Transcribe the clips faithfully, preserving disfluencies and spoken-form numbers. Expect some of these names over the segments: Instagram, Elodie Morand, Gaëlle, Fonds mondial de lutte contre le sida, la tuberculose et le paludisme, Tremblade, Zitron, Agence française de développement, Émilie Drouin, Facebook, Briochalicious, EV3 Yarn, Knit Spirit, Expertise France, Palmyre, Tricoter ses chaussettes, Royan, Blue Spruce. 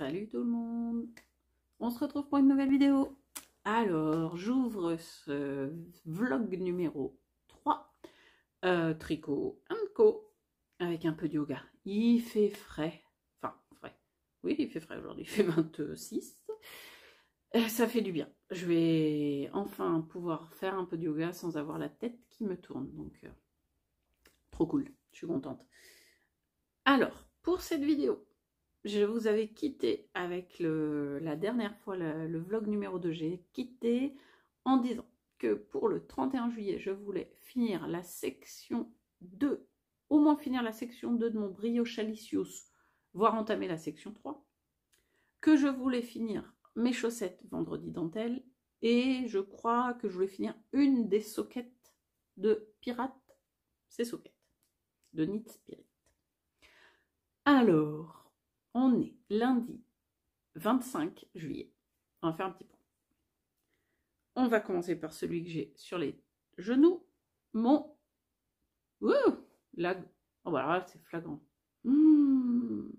Salut tout le monde, on se retrouve pour une nouvelle vidéo. Alors j'ouvre ce vlog numéro trois, euh, tricot and co, avec un peu de yoga. Il fait frais, enfin frais, oui il fait frais aujourd'hui, il fait vingt-six, ça fait du bien. Je vais enfin pouvoir faire un peu de yoga sans avoir la tête qui me tourne, donc euh, trop cool, je suis contente. Alors pour cette vidéo, je vous avais quitté avec le, la dernière fois, le, le vlog numéro deux, j'ai quitté en disant que pour le trente et un juillet, je voulais finir la section deux, au moins finir la section deux de mon Briochalicious, voire entamer la section trois, que je voulais finir mes chaussettes vendredi dentelle, et je crois que je voulais finir une des soquettes de Pirate, ces soquettes, de Knit Spirit. Alors... on est lundi vingt-cinq juillet. On va faire un petit point. On va commencer par celui que j'ai sur les genoux. Mon... Ouh, lag. Oh, voilà, bah c'est flagrant. Mmh.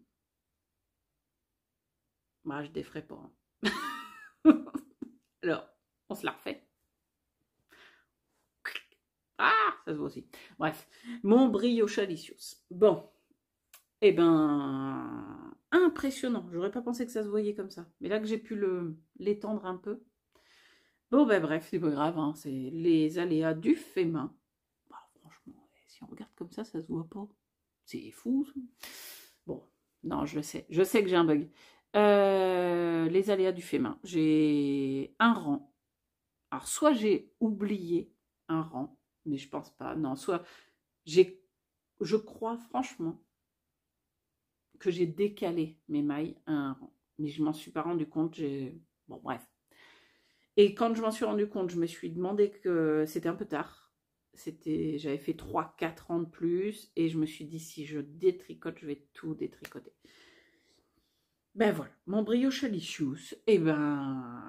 Bah, je défrais pas. Hein. Alors, on se la refait. Ah, ça se voit aussi. Bref, mon Briochalicious. Bon. Eh ben, impressionnant. J'aurais pas pensé que ça se voyait comme ça. Mais là que j'ai pu le l'étendre un peu. Bon, ben bref, c'est pas grave. Hein. C'est les aléas du fait main. Bah, franchement, si on regarde comme ça, ça se voit pas. C'est fou. Ça. Bon, non, je sais. Je sais que j'ai un bug. Euh, les aléas du fait main. J'ai un rang. Alors, soit j'ai oublié un rang, mais je pense pas. Non, soit j'ai... je crois, franchement... que j'ai décalé mes mailles à un rang. Mais je m'en suis pas rendu compte. J'ai... Bon, bref. Et quand je m'en suis rendu compte, je me suis demandé que c'était un peu tard. C'était... J'avais fait trois quatre rangs de plus. Et je me suis dit, si je détricote, je vais tout détricoter. Ben voilà. Mon Briochalicious, et eh ben...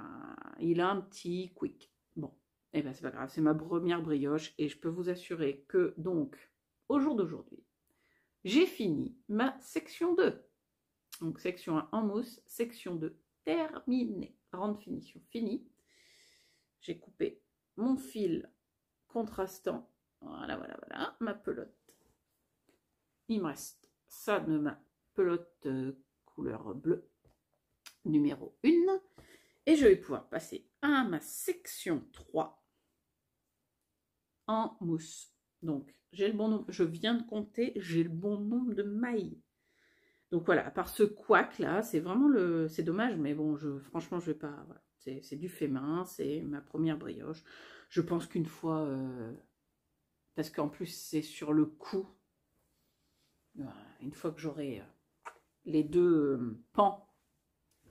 il a un petit quick. Bon. Et eh ben, c'est pas grave. C'est ma première brioche. Et je peux vous assurer que, donc, au jour d'aujourd'hui, j'ai fini ma section deux. Donc section un en mousse, section deux terminée. Grande finition finie. J'ai coupé mon fil contrastant. Voilà, voilà, voilà. Ma pelote. Il me reste ça de ma pelote couleur bleue numéro un. Et je vais pouvoir passer à ma section trois en mousse. Donc, j'ai le bon nombre, je viens de compter, j'ai le bon nombre de mailles. Donc voilà, à part ce couac là, c'est vraiment le, c'est dommage, mais bon, je, franchement, je vais pas, voilà, c'est du fait main, c'est ma première brioche. Je pense qu'une fois, euh, parce qu'en plus c'est sur le coup, une fois que j'aurai les deux pans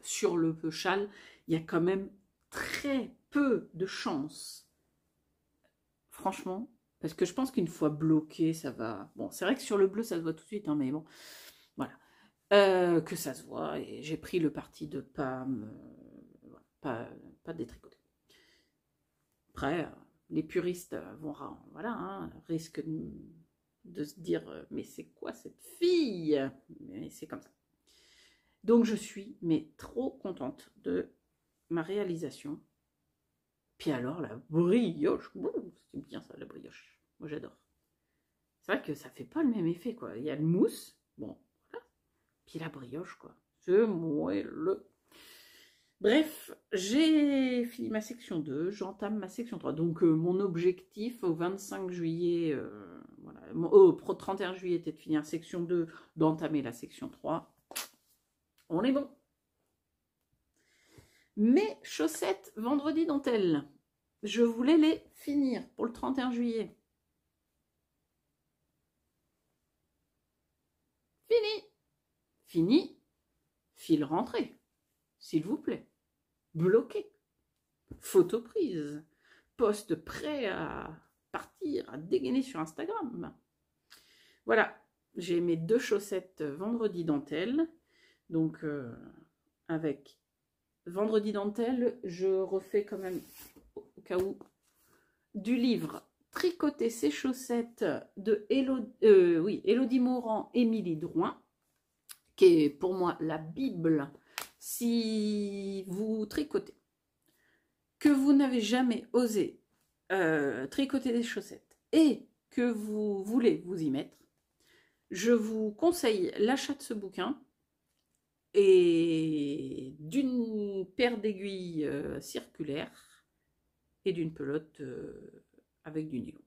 sur le châle, il y a quand même très peu de chance, franchement. Parce que je pense qu'une fois bloqué, ça va... Bon, c'est vrai que sur le bleu, ça se voit tout de suite, hein, mais bon, voilà. Euh, que ça se voit, et j'ai pris le parti de ne pas, me... pas, pas détricoter. Après, les puristes vont... Voilà, hein, risquent de... de se dire, mais c'est quoi cette fille? Mais c'est comme ça. Donc, je suis, mais trop contente de ma réalisation. Puis alors, la brioche, c'est bien ça, la brioche. Moi, j'adore. C'est vrai que ça fait pas le même effet, quoi. Il y a le mousse, bon, voilà. Puis la brioche, quoi. C'est moelleux. Bref, j'ai fini ma section deux, j'entame ma section trois. Donc, euh, mon objectif au vingt-cinq juillet, euh, voilà, mon, oh, au trente et un juillet, était de finir section deux, d'entamer la section trois. On est bon. Mes chaussettes vendredi dentelle, je voulais les finir pour le trente et un juillet. Fini. Fini. Fil rentré. S'il vous plaît. Bloqué. Photo prise. Post prêt à partir, à dégainer sur Instagram. Voilà. J'ai mes deux chaussettes vendredi dentelle. Donc, euh, avec... vendredi dentelle, je refais quand même, au cas où, du livre Tricoter ses chaussettes de Elodie, euh, oui, Elodie Morand, Émilie Drouin, qui est pour moi la Bible si vous tricotez, que vous n'avez jamais osé euh, tricoter des chaussettes et que vous voulez vous y mettre, je vous conseille l'achat de ce bouquin et d'une paire d'aiguilles euh, circulaires et d'une pelote euh, avec du nylon.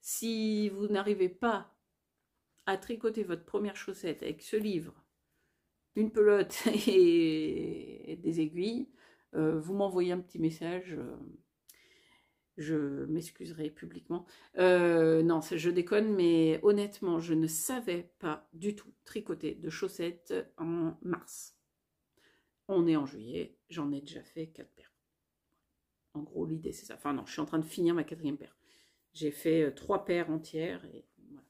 Si vous n'arrivez pas à tricoter votre première chaussette avec ce livre, une pelote et des aiguilles, euh, vous m'envoyez un petit message, euh, je m'excuserai publiquement. Euh, non, je déconne, mais honnêtement, je ne savais pas du tout tricoter de chaussettes en mars. On est en juillet, j'en ai déjà fait quatre paires. En gros, l'idée, c'est ça. Enfin non, je suis en train de finir ma quatrième paire. J'ai fait trois paires entières et voilà.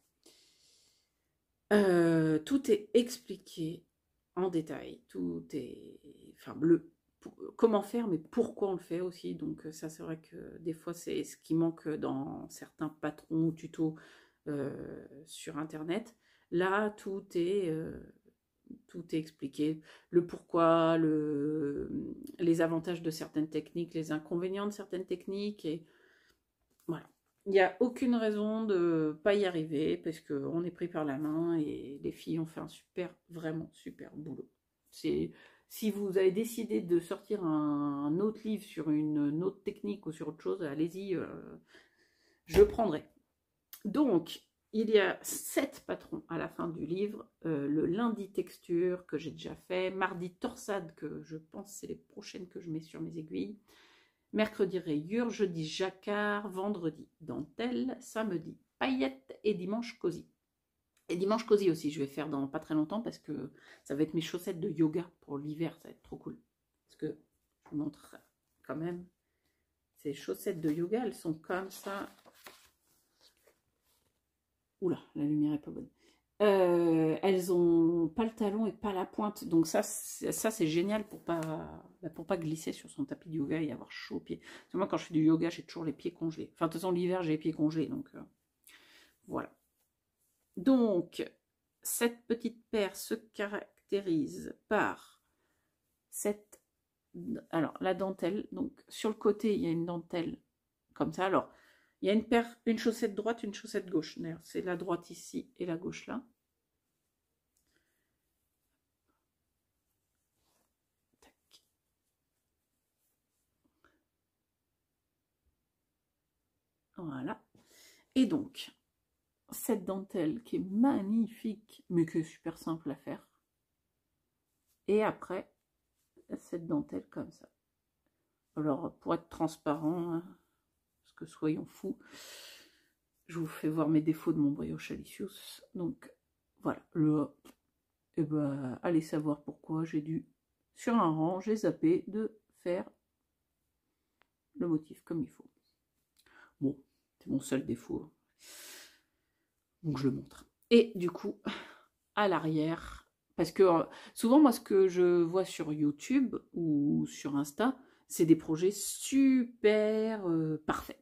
Euh, tout est expliqué en détail, tout est, enfin, le, comment faire, mais pourquoi on le fait aussi. Donc ça, c'est vrai que des fois, c'est ce qui manque dans certains patrons ou tutos euh, sur Internet. Là, tout est, euh, tout est expliqué, le pourquoi, le, les avantages de certaines techniques, les inconvénients de certaines techniques, et voilà. Il n'y a aucune raison de pas y arriver parce qu'on est pris par la main et les filles ont fait un super, vraiment super boulot. Si vous avez décidé de sortir un, un autre livre sur une, une autre technique ou sur autre chose, allez-y, euh, je prendrai. Donc, il y a sept patrons à la fin du livre. Euh, le lundi texture que j'ai déjà fait, mardi torsade que je pense c'est les prochaines que je mets sur mes aiguilles. Mercredi rayure, jeudi jacquard, vendredi dentelle, samedi paillettes et dimanche cosy. Et dimanche cosy aussi, je vais faire dans pas très longtemps parce que ça va être mes chaussettes de yoga pour l'hiver, ça va être trop cool. Parce que je vous montre quand même ces chaussettes de yoga, elles sont comme ça. Oula, la lumière est pas bonne. Euh, elles ont pas le talon et pas la pointe, donc ça ça c'est génial pour pas pour pas glisser sur son tapis de yoga et avoir chaud aux pieds. Moi, quand je fais du yoga, j'ai toujours les pieds congelés, enfin de toute façon l'hiver j'ai les pieds congelés, donc euh, voilà. Donc cette petite paire se caractérise par cette, alors la dentelle, donc sur le côté il y a une dentelle comme ça. Alors il y a une paire, une chaussette droite, une chaussette gauche. C'est la droite ici et la gauche là. Tac. Voilà. Et donc, cette dentelle qui est magnifique, mais qui est super simple à faire. Et après, cette dentelle comme ça. Alors, pour être transparent... Hein, que soyons fous, je vous fais voir mes défauts de mon Briochalicious. Donc voilà, le et ben allez savoir pourquoi j'ai dû, sur un rang, j'ai zappé de faire le motif comme il faut. Bon, c'est mon seul défaut, donc je le montre. Et du coup, à l'arrière, parce que euh, souvent moi ce que je vois sur YouTube ou sur Insta, c'est des projets super euh, parfaits.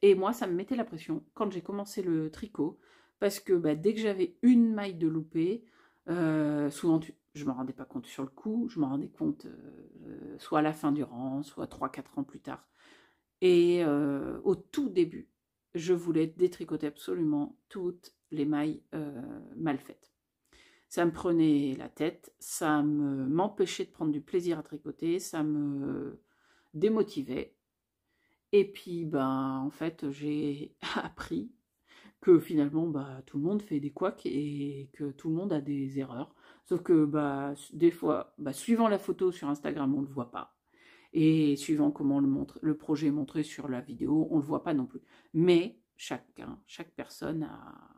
Et moi, ça me mettait la pression quand j'ai commencé le tricot, parce que bah, dès que j'avais une maille de loupé, euh, souvent tu... je ne m'en rendais pas compte sur le coup, je m'en rendais compte euh, soit à la fin du rang, soit trois quatre ans plus tard. Et euh, au tout début, je voulais détricoter absolument toutes les mailles euh, mal faites. Ça me prenait la tête, ça m'empêchait de prendre du plaisir à tricoter, ça me démotivait. Et puis, ben, en fait, j'ai appris que finalement, ben, tout le monde fait des couacs et que tout le monde a des erreurs. Sauf que, ben, des fois, ben, suivant la photo sur Instagram, on ne le voit pas. Et suivant comment le, montre, le projet est montré sur la vidéo, on ne le voit pas non plus. Mais chacun, chaque personne a,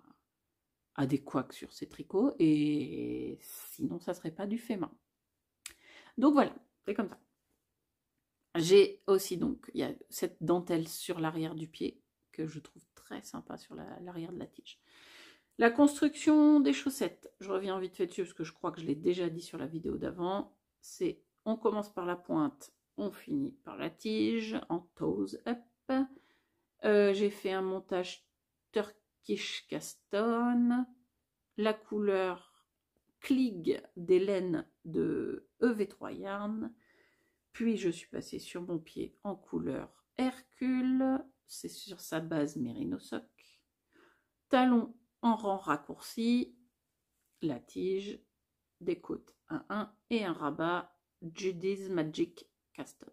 a des couacs sur ses tricots. Et sinon, ça ne serait pas du fait main. Donc voilà, c'est comme ça. J'ai aussi, donc, il y a cette dentelle sur l'arrière du pied, que je trouve très sympa sur l'arrière de la tige. La construction des chaussettes, je reviens vite fait dessus, parce que je crois que je l'ai déjà dit sur la vidéo d'avant, c'est on commence par la pointe, on finit par la tige, en toes up. Euh, j'ai fait un montage Turkish Castone, la couleur Klieg des laines de E V trois Yarn. Puis je suis passée sur mon pied en couleur Hercule, c'est sur sa base Merino Sock. Talon en rang raccourci, la tige, des côtes un un et un rabat Judy's Magic Custom.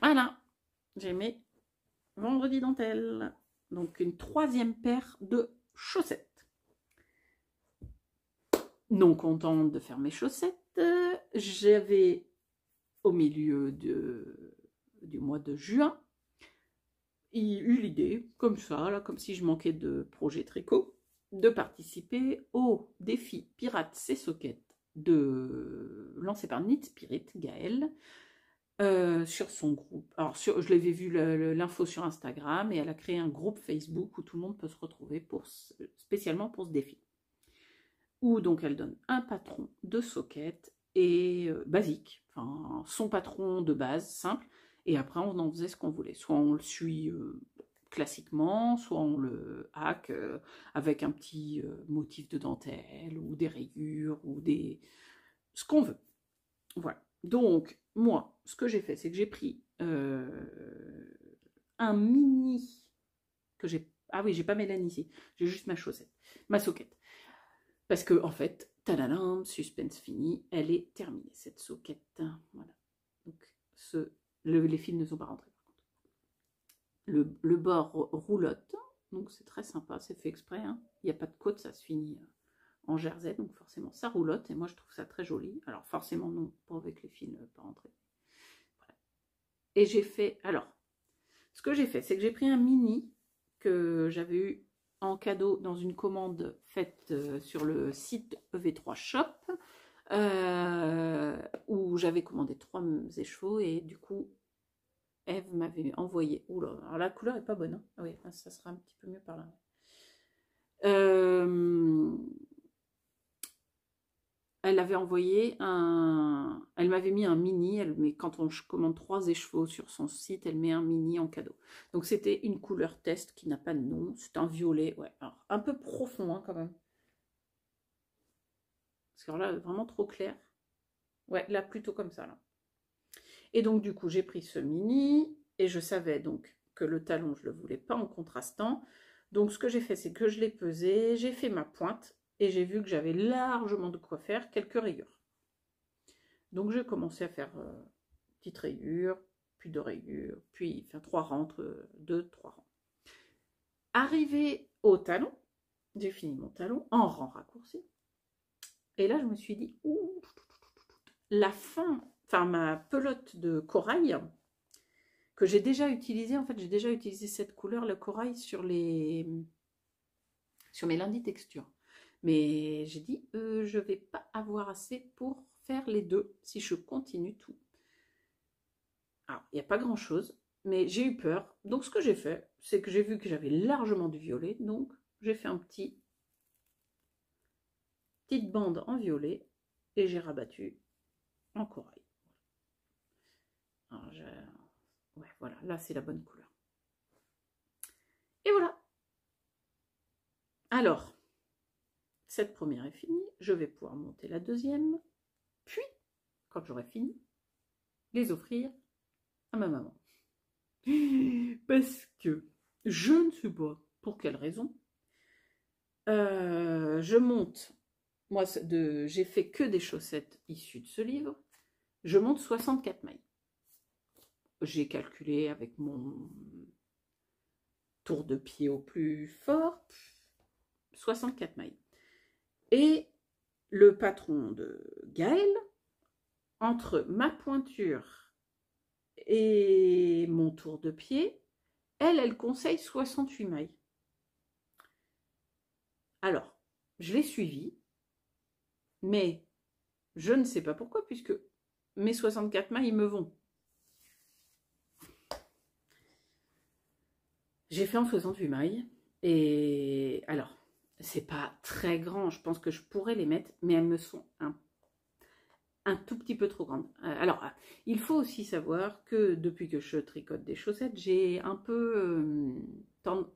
Voilà, j'ai mes vendredi dentelle. Donc une troisième paire de chaussettes. Non contente de faire mes chaussettes, j'avais au milieu de, du mois de juin eu l'idée, comme ça, là, comme si je manquais de projet tricot, de participer au défi Pirates ses soquettes de lancé par Knit Spirit, Gaëlle, euh, sur son groupe. Alors, sur, je l'avais vu l'info sur Instagram et elle a créé un groupe Facebook où tout le monde peut se retrouver pour, spécialement pour ce défi. Où donc elle donne un patron de soquette et euh, basique, enfin son patron de base simple, et après on en faisait ce qu'on voulait. Soit on le suit euh, classiquement, soit on le hack euh, avec un petit euh, motif de dentelle ou des rayures ou des ce qu'on veut. Voilà. Donc moi, ce que j'ai fait, c'est que j'ai pris euh, un mini que j'ai. Ah oui, j'ai pas mes laines ici. J'ai juste ma chaussette, ma soquette. Parce que, en fait, tadadam, suspense fini, elle est terminée, cette soquette. Voilà. Donc, ce, le, les fils ne sont pas rentrés. Le, le bord roulotte, donc c'est très sympa, c'est fait exprès. Hein. Il n'y a pas de côte, ça se finit en jersey, donc forcément, ça roulotte. Et moi, je trouve ça très joli. Alors, forcément, non, pas avec les fils ne pas rentrés. Voilà. Et j'ai fait... Alors, ce que j'ai fait, c'est que j'ai pris un mini que j'avais eu en cadeau dans une commande faite sur le site E V trois shop euh, où j'avais commandé trois écheveaux et du coup Eve m'avait envoyé. Oula, alors la couleur est pas bonne, hein. Oui, ça sera un petit peu mieux par là. Euh, elle avait envoyé un, elle m'avait mis un mini. Elle, mais quand on commande trois écheveaux sur son site, elle met un mini en cadeau. Donc c'était une couleur test qui n'a pas de nom. C'est un violet, ouais. Alors, un peu profond hein, quand même. Parce que là, vraiment trop clair. Ouais, là plutôt comme ça là. Et donc du coup, j'ai pris ce mini et je savais donc que le talon, je le voulais pas en contrastant. Donc ce que j'ai fait, c'est que je l'ai pesé, j'ai fait ma pointe. Et j'ai vu que j'avais largement de quoi faire quelques rayures. Donc j'ai commencé à faire euh, petite rayure, puis deux rayures, puis faire trois rangs, deux, trois rangs. Arrivé au talon, j'ai fini mon talon en rang raccourci. Et là je me suis dit, ouh, la fin, enfin ma pelote de corail que j'ai déjà utilisée. En fait j'ai déjà utilisé cette couleur, le corail, sur les, sur mes lundis textures. Mais j'ai dit, euh, je ne vais pas avoir assez pour faire les deux si je continue tout. Alors, il n'y a pas grand-chose, mais j'ai eu peur. Donc, ce que j'ai fait, c'est que j'ai vu que j'avais largement du violet. Donc, j'ai fait un petit petite bande en violet et j'ai rabattu en corail. Alors, je... ouais, voilà, là, c'est la bonne couleur. Et voilà. Alors... cette première est finie, je vais pouvoir monter la deuxième, puis, quand j'aurai fini, les offrir à ma maman. Parce que, je ne sais pas pour quelle raison, euh, je monte, moi, j'ai fait que des chaussettes issues de ce livre, je monte soixante-quatre mailles. J'ai calculé avec mon tour de pied au plus fort, soixante-quatre mailles. Et le patron de Gaëlle, entre ma pointure et mon tour de pied, elle, elle conseille soixante-huit mailles. Alors, je l'ai suivie, mais je ne sais pas pourquoi, puisque mes soixante-quatre mailles me vont. J'ai fait en soixante-huit mailles, et alors... c'est pas très grand, je pense que je pourrais les mettre, mais elles me sont un, un tout petit peu trop grandes. Alors, il faut aussi savoir que depuis que je tricote des chaussettes, j'ai un peu euh, tend,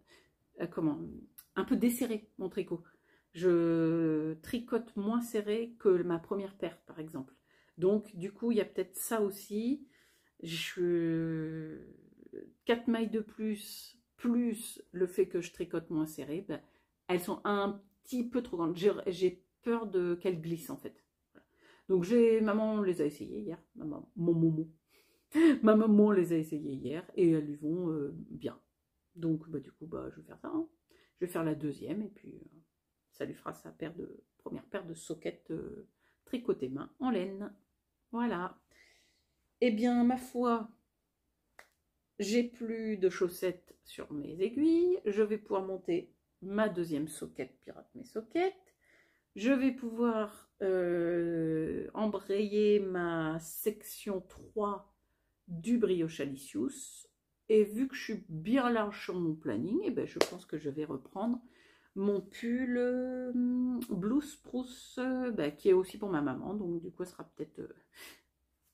euh, comment un peu desserré mon tricot. Je tricote moins serré que ma première paire par exemple. Donc du coup il y a peut-être ça aussi. Je... quatre mailles de plus, plus le fait que je tricote moins serré, ben, elles sont un petit peu trop grandes. J'ai peur de qu'elles glissent en fait. Voilà. Donc j'ai maman les a essayées hier. Maman, mon momo. Ma maman les a essayées hier et elles lui vont euh, bien. Donc bah, du coup bah, je vais faire ça. Hein. Je vais faire la deuxième et puis euh, ça lui fera sa paire de, première paire de soquettes euh, tricotées main en laine. Voilà. Eh bien ma foi, j'ai plus de chaussettes sur mes aiguilles. Je vais pouvoir monter ma deuxième soquette pirate mes soquettes. Je vais pouvoir euh, embrayer ma section trois du Briochalicious. Et vu que je suis bien large sur mon planning, eh ben, je pense que je vais reprendre mon pull euh, Blue Spruce, euh, bah, qui est aussi pour ma maman. Donc du coup, elle sera peut-être, euh,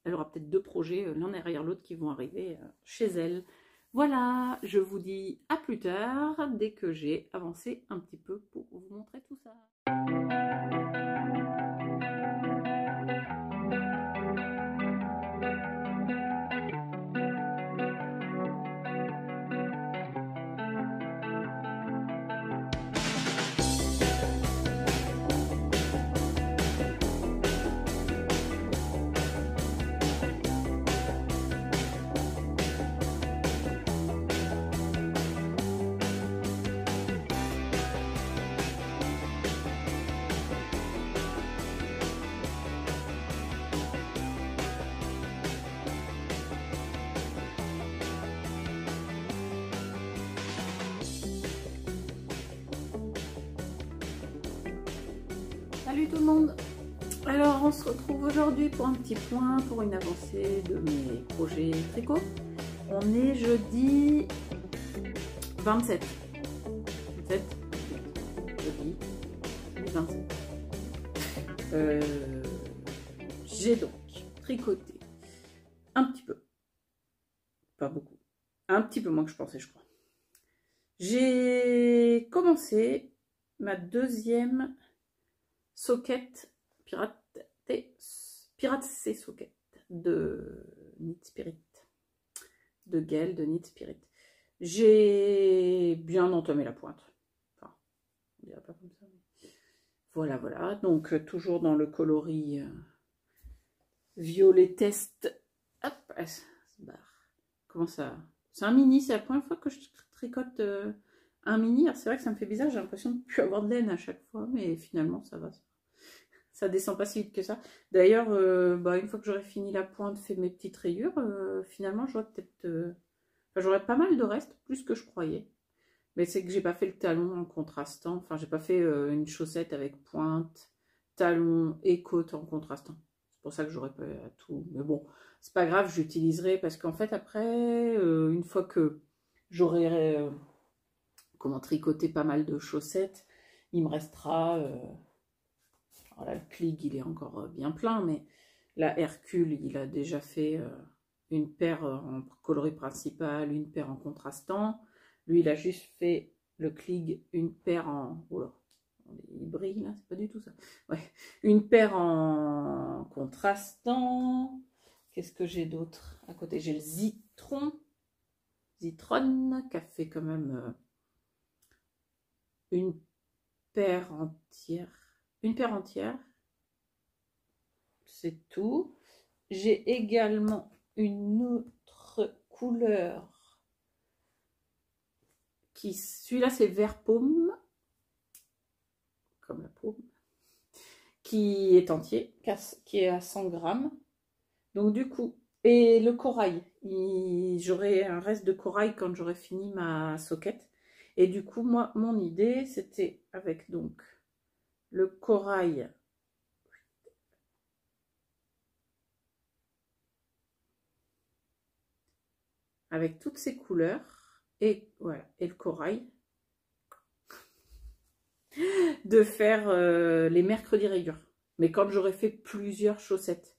elle aura peut-être deux projets, euh, l'un derrière l'autre, qui vont arriver euh, chez elle. Voilà, je vous dis à plus tard, dès que j'ai avancé un petit peu pour vous montrer tout ça. Salut tout le monde. Alors on se retrouve aujourd'hui pour un petit point, pour une avancée de mes projets tricot. On est jeudi vingt-sept. vingt-sept jeudi vingt-sept. Euh, J'ai donc tricoté un petit peu, pas beaucoup, un petit peu moins que je pensais je crois. J'ai commencé ma deuxième soquette pirate, pirate ses soquettes de Knit Spirit, de Gaëlle de Knit Spirit. J'ai bien entamé la pointe, enfin, on dirait pas comme ça. Voilà, voilà. Donc toujours dans le coloris euh, violet test. Hop, elle se barre. Comment ça? C'est un mini. C'est la première fois que je tricote. Euh, Un mini, c'est vrai que ça me fait bizarre, j'ai l'impression de ne plus avoir de laine à chaque fois, mais finalement ça va. Ça, ça descend pas si vite que ça. D'ailleurs, euh, bah, une fois que j'aurai fini la pointe, fait mes petites rayures, euh, finalement j'aurai peut-être. Euh... Enfin, j'aurai pas mal de reste, plus que je croyais. Mais c'est que j'ai pas fait le talon en contrastant. Enfin, j'ai pas fait euh, une chaussette avec pointe, talon et côte en contrastant. C'est pour ça que j'aurais pas tout. Mais bon, c'est pas grave, j'utiliserai parce qu'en fait, après, euh, une fois que j'aurai. Euh... comment tricoter pas mal de chaussettes, il me restera, euh... alors là le Clig il est encore bien plein, mais la Hercule il a déjà fait euh, une paire en coloris principal, une paire en contrastant, lui il a juste fait le Clig, une paire en, oh là, il brille là, c'est pas du tout ça, ouais. Une paire en contrastant, qu'est-ce que j'ai d'autre à côté, j'ai le Zitron, Zitron qui a fait quand même... Euh... une paire entière, une paire entière, c'est tout. J'ai également une autre couleur qui, celui-là c'est vert paume, comme la paume, qui est entier, qui est à cent grammes. Donc du coup, et le corail, j'aurai un reste de corail quand j'aurai fini ma soquette. Et du coup, moi, mon idée, c'était avec donc le corail. Avec toutes ces couleurs. Et voilà. Et le corail. De faire euh, les mercredis rayures. Mais quand j'aurais fait plusieurs chaussettes.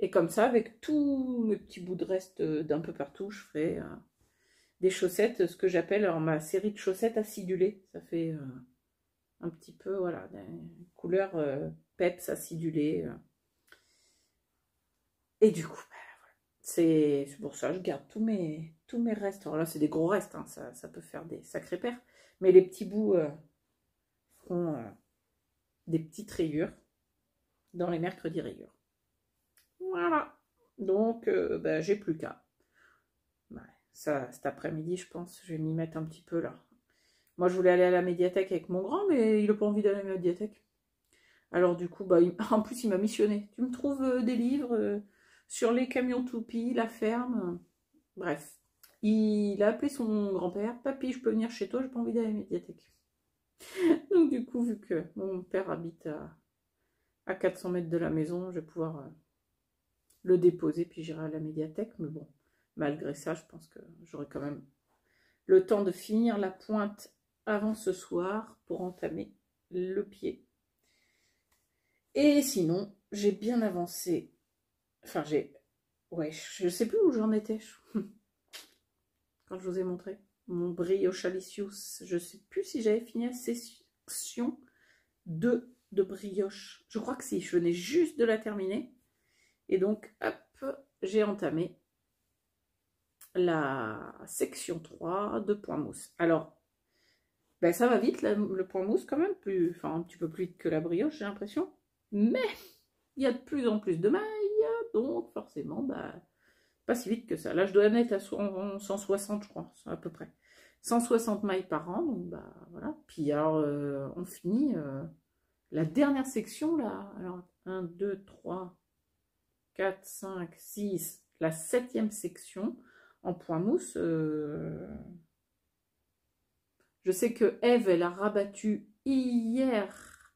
Et comme ça, avec tous mes petits bouts de reste d'un peu partout, je ferai. Euh, des chaussettes, ce que j'appelle ma série de chaussettes acidulées. Ça fait euh, un petit peu, voilà, des couleurs euh, peps acidulées. Euh. Et du coup, bah, voilà. C'est pour ça que je garde tous mes, tous mes restes. Alors là, c'est des gros restes, hein, ça, ça peut faire des sacrés paires. Mais les petits bouts euh, font euh, des petites rayures dans les mercredis rayures. Voilà. Donc, euh, bah, j'ai plus qu'à. Ouais, ça, cet après-midi, je pense, je vais m'y mettre un petit peu là. Moi, je voulais aller à la médiathèque avec mon grand, mais il n'a pas envie d'aller à la médiathèque. Alors, du coup, bah, il... en plus, il m'a missionné. Tu me trouves euh, des livres euh, sur les camions toupies, la ferme. Euh... Bref. Il a appelé son grand-père. « Papy, je peux venir chez toi, j'ai pas envie d'aller à la médiathèque. » Donc, du coup, vu que mon père habite à, à quatre cents mètres de la maison, je vais pouvoir... Euh... le déposer, puis j'irai à la médiathèque. Mais bon, malgré ça, je pense que j'aurai quand même le temps de finir la pointe avant ce soir pour entamer le pied. Et sinon, j'ai bien avancé. Enfin, j'ai... Ouais, je sais plus où j'en étais. Quand je vous ai montré mon Briochalicious, je sais plus si j'avais fini la section deux de brioche. Je crois que si, je venais juste de la terminer. Et donc, hop, j'ai entamé la section trois de point mousse. Alors, ben ça va vite, la, le point mousse quand même, plus, enfin un petit peu plus vite que la brioche, j'ai l'impression. Mais il y a de plus en plus de mailles, donc forcément, ben, pas si vite que ça. Là, je dois en être à cent soixante, je crois, à peu près. cent soixante mailles par an, donc ben, voilà. Puis alors, euh, on finit euh, la dernière section, là. Alors, un, deux, trois... quatre, cinq, six, la septième section en point mousse. Euh... Je sais que Eve, elle a rabattu hier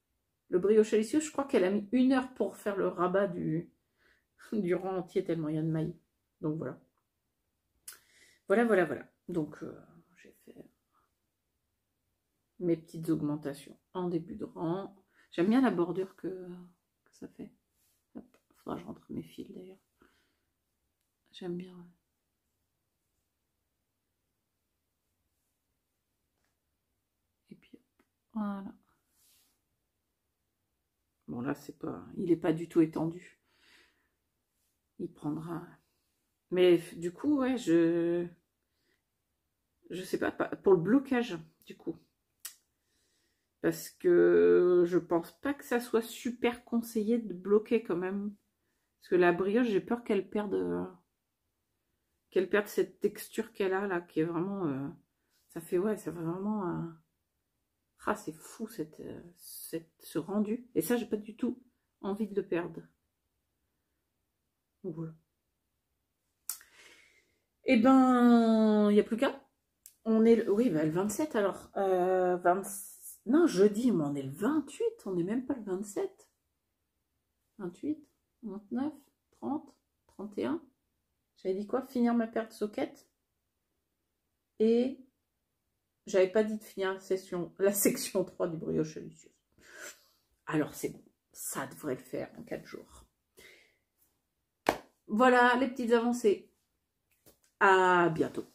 le Briochalicious. Je crois qu'elle a mis une heure pour faire le rabat du, du rang entier, tellement il y a de mailles. Donc voilà. Voilà, voilà, voilà. Donc euh, j'ai fait mes petites augmentations en début de rang. J'aime bien la bordure que, que ça fait. Faudra que je rentre mes fils d'ailleurs. J'aime bien. Ouais. Et puis voilà. Bon là c'est pas, il n'est pas du tout étendu. Il prendra. Mais du coup ouais je, je sais pas pour le blocage du coup. Parce que je pense pas que ça soit super conseillé de bloquer quand même. Parce que la brioche, j'ai peur qu'elle perde euh, qu'elle perde cette texture qu'elle a là, qui est vraiment... Euh, ça fait, ouais, ça fait vraiment... Euh, ah, c'est fou cette, euh, cette, ce rendu. Et ça, j'ai pas du tout envie de le perdre. Donc voilà. Eh ben, il n'y a plus qu'à. On est... Oui, bah, le vingt-sept alors. Euh, vingt-sept... Non, jeudi, mais on est le vingt-huit. On n'est même pas le vingt-sept. vingt-huit, vingt-neuf, trente, trente et un. J'avais dit quoi? Finir ma paire de sockets. Et j'avais pas dit de finir la section, la section trois du Briochalicious. Alors c'est bon, ça devrait le faire en quatre jours. Voilà les petites avancées. À bientôt.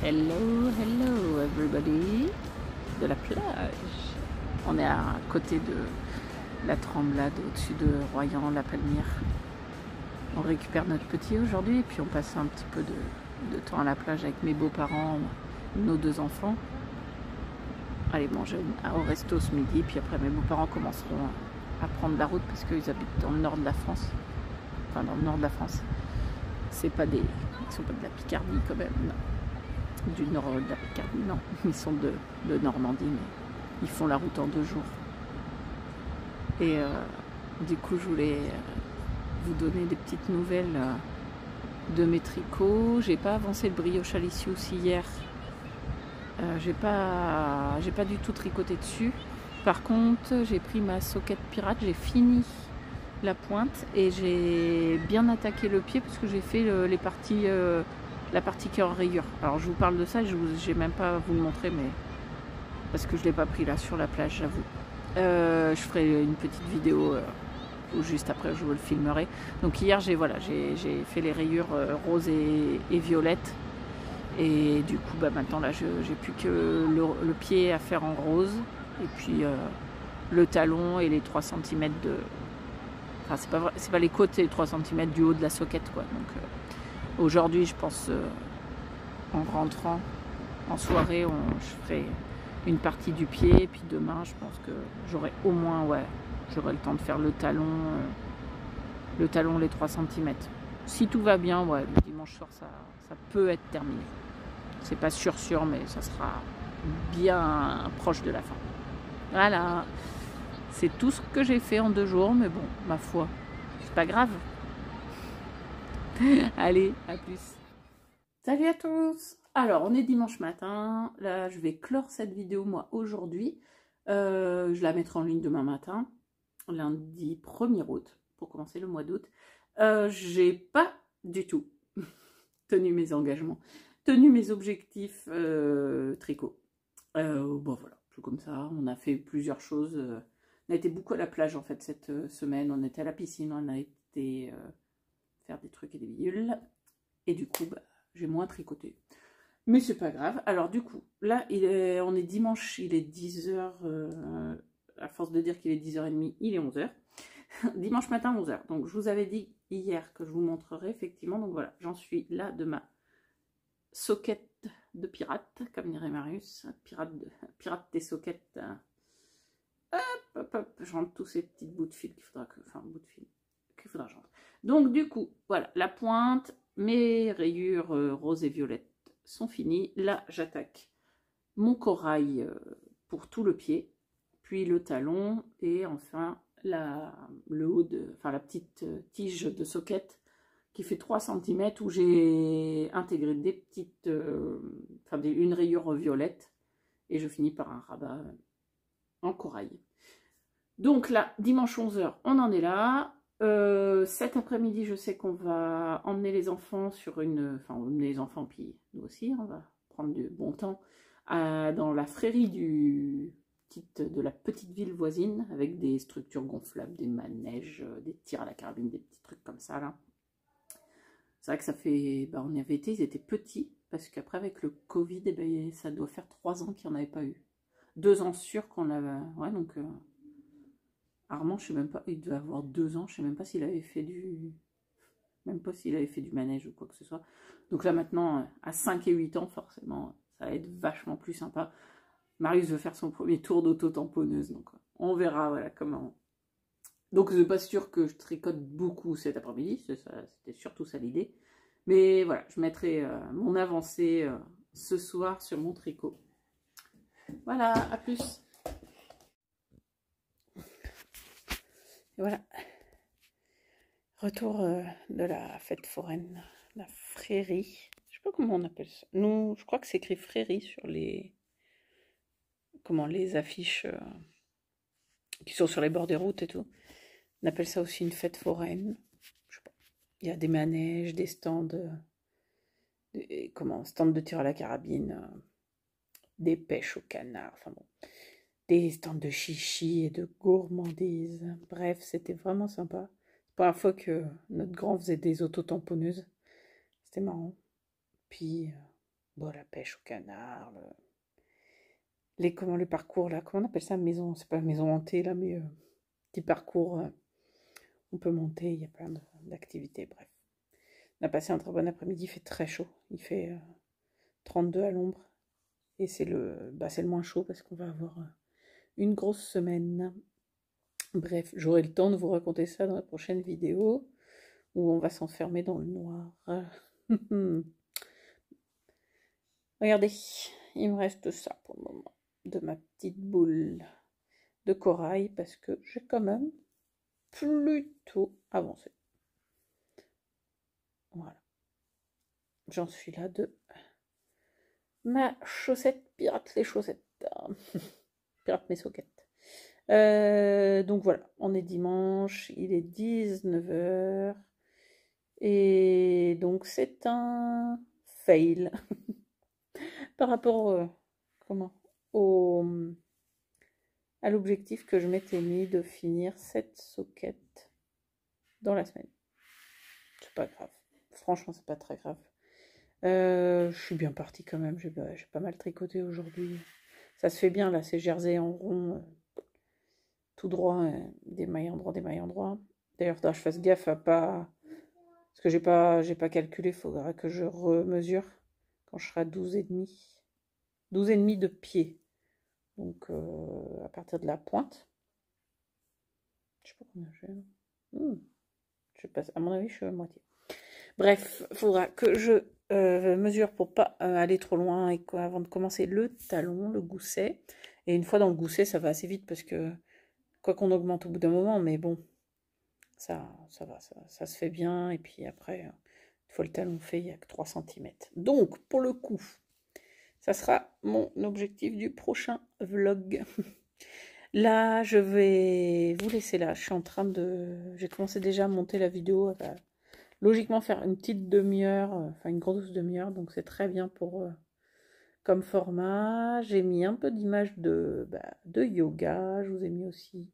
Hello, hello everybody de la plage. On est à côté de la Tremblade, au-dessus de Royan, la Palmyre. On récupère notre petit aujourd'hui et puis on passe un petit peu de, de temps à la plage avec mes beaux-parents, nos deux enfants. Allez manger au resto ce midi, puis après mes beaux-parents commenceront à prendre la route parce qu'ils habitent dans le nord de la France. Enfin, dans le nord de la France. C'est pas des... Ils sont pas de la Picardie quand même, non. Du nord de la Picardie, non, ils sont de, de Normandie, mais ils font la route en deux jours. Et euh, du coup, je voulais vous donner des petites nouvelles de mes tricots. J'ai pas avancé le Briochalicious aussi hier. Euh, j'ai pas, j'ai pas du tout tricoté dessus. Par contre, j'ai pris ma soquette pirate, j'ai fini la pointe et j'ai bien attaqué le pied parce que j'ai fait le, les parties... Euh, la partie qui est en rayure. Alors je vous parle de ça, je n'ai même pas à vous le montrer, mais parce que je ne l'ai pas pris là sur la plage, j'avoue. Euh, je ferai une petite vidéo euh, où juste après je vous le filmerai. Donc hier j'ai voilà, j'ai fait les rayures euh, rose et, et violette. Et du coup bah, maintenant là j'ai plus que le, le pied à faire en rose. Et puis euh, le talon et les trois centimètres de... Enfin c'est pas vrai, c'est pas les côtés, les trois centimètres du haut de la soquette quoi. Donc, euh, aujourd'hui, je pense, euh, en rentrant en soirée, on, je ferai une partie du pied. Et puis demain, je pense que j'aurai au moins, ouais, j'aurai le temps de faire le talon, euh, le talon, les trois centimètres. Si tout va bien, ouais, le dimanche soir, ça, ça peut être terminé. C'est pas sûr, sûr, mais ça sera bien proche de la fin. Voilà, c'est tout ce que j'ai fait en deux jours, mais bon, ma foi, c'est pas grave. Allez, à plus. Salut à tous. Alors, on est dimanche matin. Là, je vais clore cette vidéo, moi, aujourd'hui. Euh, je la mettrai en ligne demain matin, lundi premier août, pour commencer le mois d'août. Euh, j'ai pas du tout tenu mes engagements, tenu mes objectifs euh, tricot. Euh, bon, voilà, tout comme ça. On a fait plusieurs choses. On a été beaucoup à la plage, en fait, cette semaine. On était à la piscine, on a été... Euh, faire des trucs et des bidules, et du coup bah, j'ai moins tricoté, mais c'est pas grave. Alors du coup là il est, on est dimanche, il est dix heures, euh, à force de dire qu'il est dix heures trente, il est onze heures. Dimanche matin onze heures, donc je vous avais dit hier que je vous montrerai effectivement. Donc voilà, j'en suis là de ma soquette de pirate, comme dirait Marius, pirate de, pirate des soquettes. Hop hop hop, je rentre tous ces petits bouts de fil qu'il faudra que, enfin bout de fil qu'il faudra que je rentre. Donc du coup, voilà, la pointe, mes rayures euh, rose et violette sont finies. Là, j'attaque mon corail euh, pour tout le pied, puis le talon et enfin la, le haut de, enfin, la petite tige de soquette qui fait trois centimètres où j'ai intégré des petites, euh, enfin des, une rayure violette et je finis par un rabat en corail. Donc là, dimanche onze heures, on en est là. Euh, cet après-midi, je sais qu'on va emmener les enfants sur une... Enfin, on va emmener les enfants, puis nous aussi, on va prendre du bon temps à, dans la frérie du, petite, de la petite ville voisine, avec des structures gonflables, des manèges, des tirs à la carabine, des petits trucs comme ça, là. C'est vrai que ça fait... Ben, on y avait été, ils étaient petits, parce qu'après, avec le Covid, eh ben, ça doit faire trois ans qu'il n'y en avait pas eu. Deux ans sûrs qu'on l'avait... Ouais, donc... Euh... Armand, je sais même pas, il devait avoir deux ans, je sais même pas s'il avait fait du... Même pas s'il avait fait du manège ou quoi que ce soit. Donc là maintenant, à cinq et huit ans, forcément, ça va être vachement plus sympa. Marius veut faire son premier tour d'auto-tamponneuse, donc on verra, voilà, comment... Donc c'est pas sûr que je tricote beaucoup cet après-midi, c'était surtout ça l'idée. Mais voilà, je mettrai euh, mon avancée euh, ce soir sur mon tricot. Voilà, à plus. Et voilà, retour euh, de la fête foraine, la frérie, je sais pas comment on appelle ça, nous, je crois que c'est écrit frérie sur les, comment, les affiches euh, qui sont sur les bords des routes et tout, on appelle ça aussi une fête foraine, je sais pas, il y a des manèges, des stands, euh, des, comment, stands de tir à la carabine, euh, des pêches au canard, enfin bon, des stands de chichis et de gourmandises. Bref, c'était vraiment sympa. C'est la première fois que notre grand faisait des autotamponneuses. C'était marrant. Puis, Bon, la pêche au canard, le... les comment le parcours là, comment on appelle ça, maison, c'est pas maison hantée là, mais euh, petit parcours, euh, on peut monter, il y a plein d'activités, bref. On a passé un très bon après-midi, il fait très chaud, il fait euh, trente-deux à l'ombre, et c'est le, bah, c'est le moins chaud parce qu'on va avoir euh, une grosse semaine. Bref, j'aurai le temps de vous raconter ça dans la prochaine vidéo, où on va s'enfermer dans le noir. Regardez, il me reste ça pour le moment, de ma petite boule de corail, parce que j'ai quand même plutôt avancé. Voilà, j'en suis là de ma chaussette pirate les chaussettes, pirate mes soquettes. Euh, donc voilà, on est dimanche, il est dix-neuf heures, et donc c'est un fail par rapport euh, comment, au, à l'objectif que je m'étais mis de finir cette soquette dans la semaine. C'est pas grave, franchement c'est pas très grave. Euh, je suis bien partie quand même, j'ai pas mal tricoté aujourd'hui, ça se fait bien là, ces jerseys en rond, euh, tout droit, euh, des mailles en droit, des mailles en droit. D'ailleurs, il faudra que je fasse gaffe à pas... Parce que j'ai pas, j'ai pas calculé, il faudra que je remesure quand je serai à douze virgule cinq. douze virgule cinq de pied. Donc, euh, à partir de la pointe. Je sais pas combien j'ai. Hmm. Je passe, à mon avis, je suis à moitié. Bref, il faudra que je euh, mesure pour pas euh, aller trop loin et quoi, avant de commencer le talon, le gousset. Et une fois dans le gousset, ça va assez vite parce que quoi qu'on augmente au bout d'un moment, mais bon, ça, ça va, ça, ça se fait bien. Et puis après, une fois le talon fait, il n'y a que trois centimètres. Donc, pour le coup, ça sera mon objectif du prochain vlog. Là, je vais vous laisser là. Je suis en train de... J'ai commencé déjà à monter la vidéo. Elle va logiquement faire une petite demi-heure, enfin une grosse demi-heure. Donc, c'est très bien pour... Euh, comme format, j'ai mis un peu d'images de, bah, de yoga, je vous ai mis aussi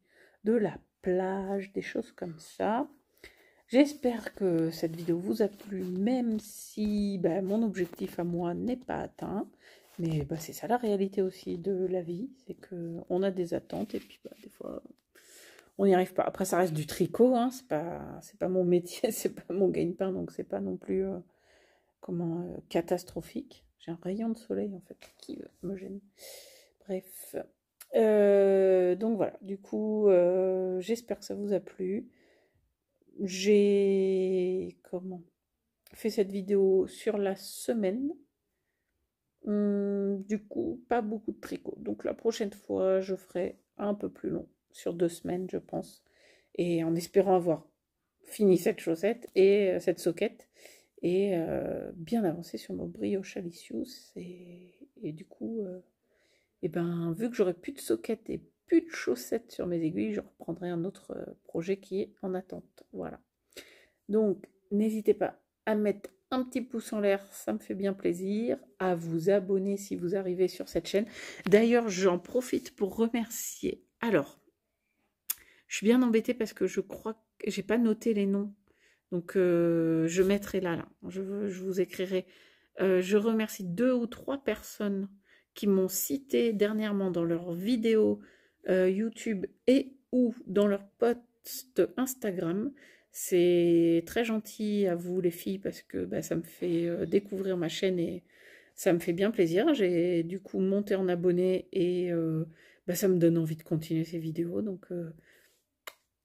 de la plage, des choses comme ça. J'espère que cette vidéo vous a plu, même si bah, mon objectif à moi n'est pas atteint. Mais bah, c'est ça la réalité aussi de la vie, c'est qu'on a des attentes et puis bah, des fois on n'y arrive pas. Après ça reste du tricot, hein, c'est pas, c'est pas mon métier, c'est pas mon gagne-pain, donc c'est pas non plus euh, comment, euh, catastrophique. J'ai un rayon de soleil en fait qui me gêne. Bref. Euh, donc voilà. Du coup, euh, j'espère que ça vous a plu. J'ai comment fait cette vidéo sur la semaine. Hum, du coup, pas beaucoup de tricot. Donc la prochaine fois, je ferai un peu plus long. Sur deux semaines, je pense. Et en espérant avoir fini cette chaussette et euh, cette soquette. Et euh, bien avancé sur mon Briochalicious. Et, et du coup, euh, et ben, vu que j'aurai plus de soquettes et plus de chaussettes sur mes aiguilles, je reprendrai un autre projet qui est en attente. Voilà. Donc, n'hésitez pas à mettre un petit pouce en l'air, ça me fait bien plaisir. À vous abonner si vous arrivez sur cette chaîne. D'ailleurs, j'en profite pour remercier. Alors, je suis bien embêtée parce que je crois que j'ai pas noté les noms. Donc, euh, je mettrai là, là. Je, je vous écrirai. Euh, je remercie deux ou trois personnes qui m'ont cité dernièrement dans leurs vidéos euh, YouTube et ou dans leurs posts Instagram. C'est très gentil à vous, les filles, parce que bah, ça me fait euh, découvrir ma chaîne et ça me fait bien plaisir. J'ai du coup monté en abonnés et euh, bah, ça me donne envie de continuer ces vidéos. Donc, euh,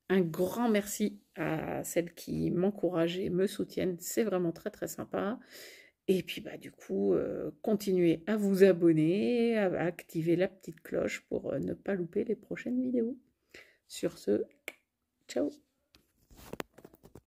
un grand merci à celles qui m'encouragent et me soutiennent. C'est vraiment très très sympa. Et puis bah du coup, euh, continuez à vous abonner, à activer la petite cloche pour ne pas louper les prochaines vidéos. Sur ce, ciao!